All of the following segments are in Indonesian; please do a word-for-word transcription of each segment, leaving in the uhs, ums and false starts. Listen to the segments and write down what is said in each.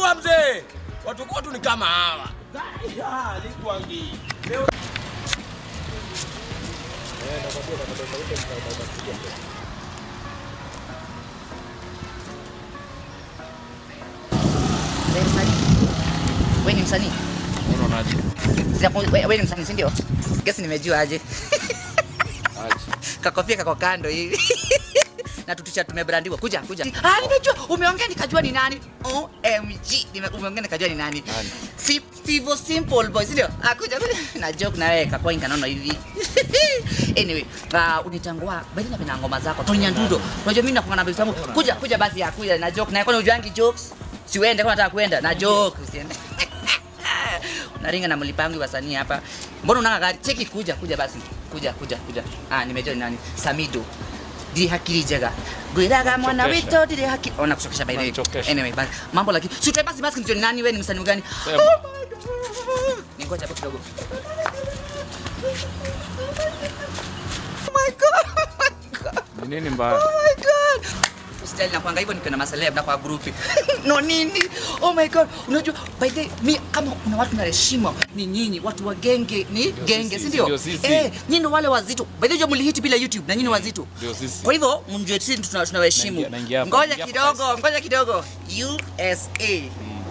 Chukua mzee. Watu kwetu ni kama hawa. Ya, likuangi. Leo eh nakwambia nakwambia wewe ni msanii. Unaonaje? Wewe ni msanii, si ndio? Gesi nimejua aje. Aje. Kakofia kako kando hivi. Na tutisha tumebrandiwa. Kuja, kuja. Ah, nimejua. Umeongea nikajua ni nani. O M G. Umeongea nikajua ni nani. Si Steve Simple Boy, si ndio? Ah, kuja kuja. Na joke na wewe kakoinga nono hivi. Anyway, ah unitangua. Badala na ngoma zako. Tonyandudo. Unajua mimi nakuanga na vitu zangu. Kuja, kuja basi ya kuja na joke na yako unajuangi jokes. Siwende kama nataka kwenda na joke usiende. Unaringa na mlipangi wasanii hapa. Mbona unanga gari? Cheki kuja kuja basi. Kuja kuja kuja. Ah nimejua nani? Samido. Dili hakili jaga. Gwiraga mwana wito dili hakili. Ona kushokesha by the way. Anyway basi. Mambo lakini. Si utai basi basi ndio nani wewe ni msanii gani? Oh my god. Ningoja hapo kidogo. Oh my god. Oh my god. Oh my god. Usitali na kuanga hivyo niko na maseleb na kwa grupi. No nini? Oh my god. Unajua by the mi kama kuna watu na heshima ni nyinyi, watu wa genge ni genge, si ndio? Eh, nyinyi ndio wale wazito. By the way mlihiti bila YouTube na nyinyi ni wazito. Kwa hivyo mjue sisi tunawaheshimu. Ngoja kidogo, ngoja kidogo. U S A.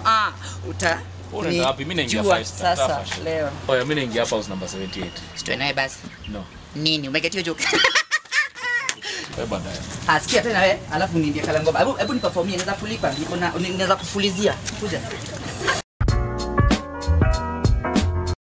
Ah, uta Ona ngapi mimi naingia five star. Sasa leo. Oya mimi naingia hapa house number seventy-eight. Sitwe naye basi. No. Nini? Umeketia joke. Baadaye. Asikia tena wewe, alafu niambie kala ngoma. Hebu hebu ni performie naweza kulipa, niko na naweza kufulizia. Kuja.